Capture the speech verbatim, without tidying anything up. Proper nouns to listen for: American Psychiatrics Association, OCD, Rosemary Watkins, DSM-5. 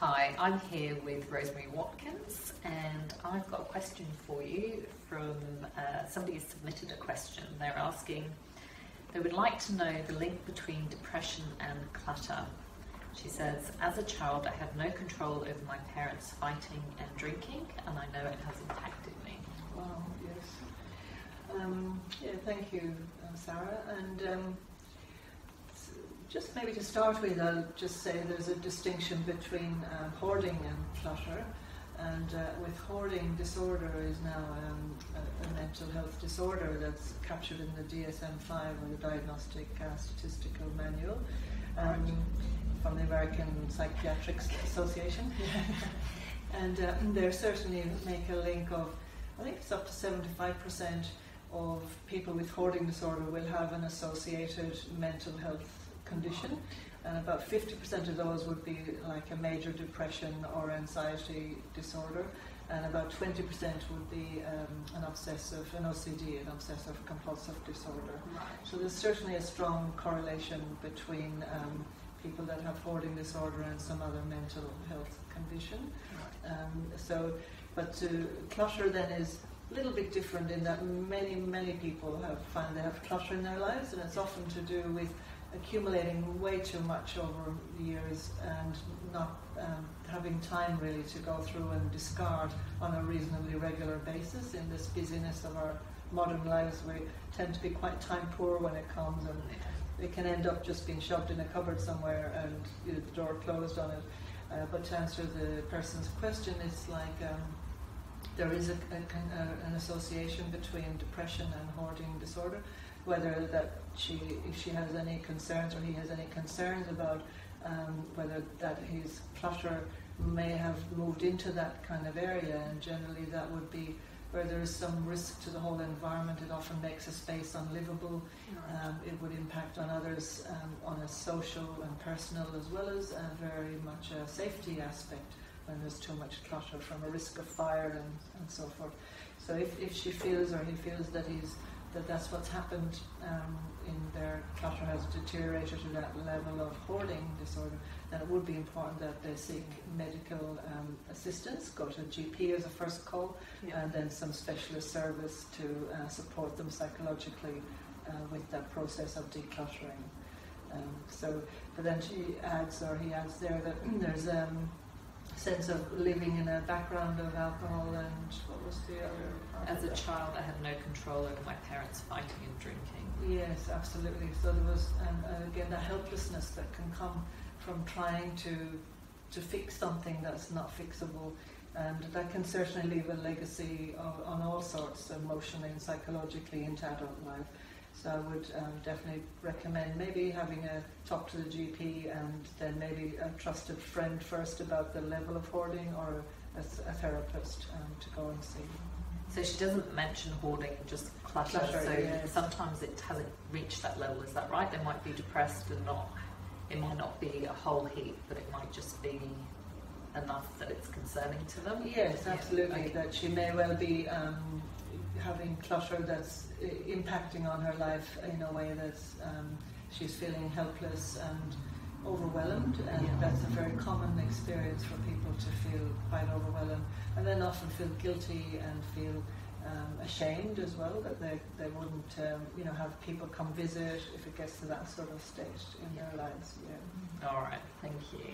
Hi, I'm here with Rosemary Watkins, and I've got a question for you from uh, somebody who submitted a question. They're asking, they would like to know the link between depression and clutter. She says, as a child I had no control over my parents fighting and drinking, and I know it has impacted me. Wow, yes. Um, yeah, thank you, Sarah. And um, just maybe to start with, I'll just say there's a distinction between um, hoarding and clutter. And uh, with hoarding, disorder is now um, a, a mental health disorder that's captured in the D S M five, or the Diagnostic uh, Statistical Manual, um, from the American Psychiatrics Association. And uh, they certainly make a link of, I think it's up to seventy-five percent of people with hoarding disorder will have an associated mental health condition, and about fifty percent of those would be like a major depression or anxiety disorder, and about twenty percent would be um, an obsessive, an O C D, an obsessive compulsive disorder. Right. So there's certainly a strong correlation between um, people that have hoarding disorder and some other mental health condition. Right. Um, so, but to clutter then is a little bit different in that many, many people have found they have clutter in their lives, and it's often to do with accumulating way too much over years and not um, having time really to go through and discard on a reasonably regular basis. In this busyness of our modern lives, we tend to be quite time poor when it comes, and it can end up just being shoved in a cupboard somewhere and you know, the door closed on it. Uh, but to answer the person's question, it's like um, there is a, a, a, an association between depression and hoarding disorder. Whether that she, if she has any concerns or he has any concerns about um, whether that his clutter may have moved into that kind of area, and generally that would be where there is some risk to the whole environment. It often makes a space unlivable. Right. Um, it would impact on others um, on a social and personal, as well as a very much a safety aspect when there's too much clutter, from a risk of fire and, and so forth. So if, if she feels or he feels that he's that that's what's happened um, in their clutter has deteriorated to that level of hoarding disorder, then it would be important that they seek medical um, assistance, go to a G P as a first call, yeah. And then some specialist service to uh, support them psychologically uh, with that process of decluttering. Um, so, but then she adds, or he adds there, that there's a um, sense of living in a background of alcohol and what was the other? As a child, I had no control over my parents fighting and drinking. Yes, absolutely. So there was, um, again, that helplessness that can come from trying to to fix something that's not fixable, and that can certainly leave a legacy of, on all sorts, emotionally and psychologically, into adult life. So I would um, definitely recommend maybe having a talk to the G P, and then maybe a trusted friend first about the level of hoarding, or a, a therapist um, to go and see. So she doesn't mention hoarding, just clutter, clutter so yes. Sometimes it hasn't reached that level, is that right? They might be depressed and not, it might not be a whole heap, but it might just be enough that it's concerning to them? Yes, absolutely, yeah. Okay. That she may well be um, having clutter that's impacting on her life in a way that's, um, she's feeling helpless and overwhelmed, and yeah. That's a very common experience for people, to feel quite overwhelmed, and then often feel guilty and feel um, ashamed as well, that they, they wouldn't um, you know, have people come visit if it gets to that sort of stage in yeah. their lives. Yeah. All right, thank you.